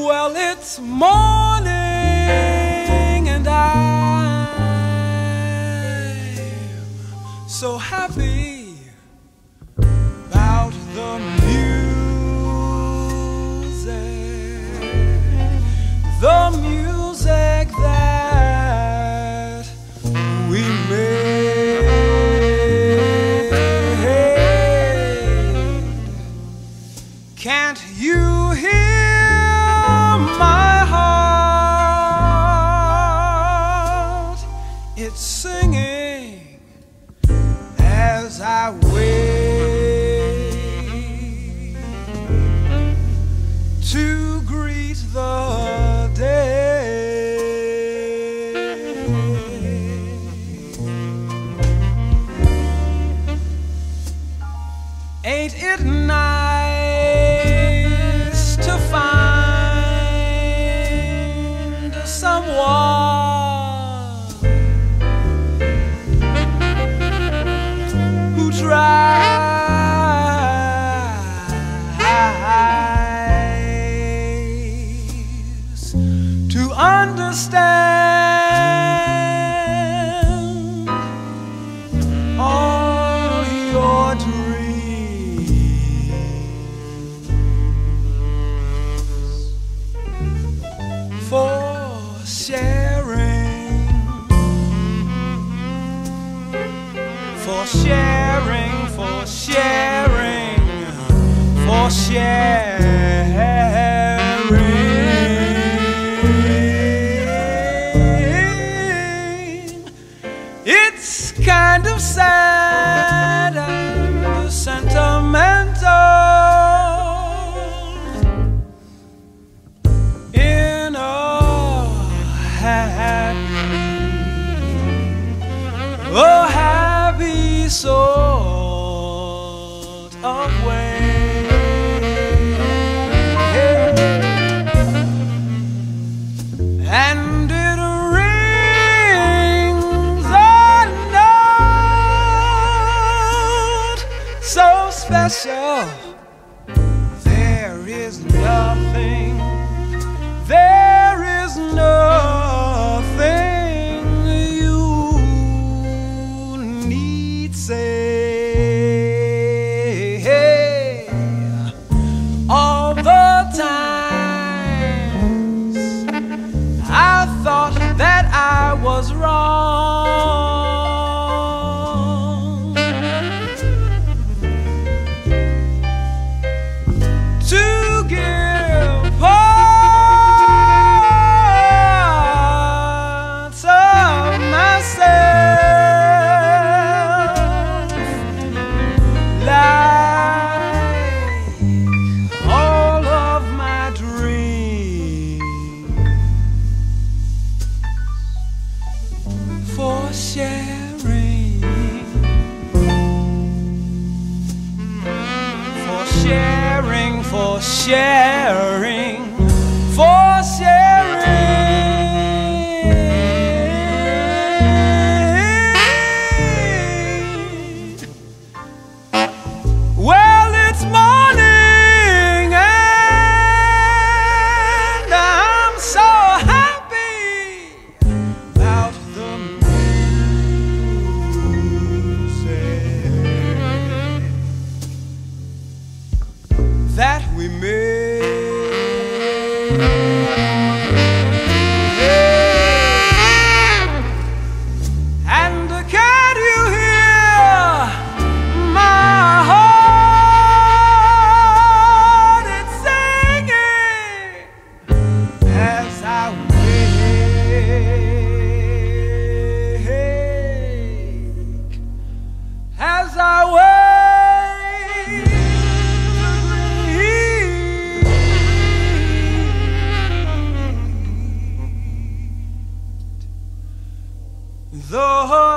Well, it's morning and I'm so happy about the music, the music that we made. Can't you hear my heart? It's singing as I wait to greet the day. Ain't it nice to find someone who tries to understand all your dreams? For sharing, for sharing, for sharing, for sharing. It's kind of sad and sentimental. Oh, happy sort of way. And it rings a note so special. There is nothing, there is nothing that I was wrong to give parts of myself, like all of my dreams. For sharing, for sharing, for sharing, for sharing. Well, it's morning and I'm so happy about the that we made. And can you hear my heart? It's singing as I wake, as I wake. The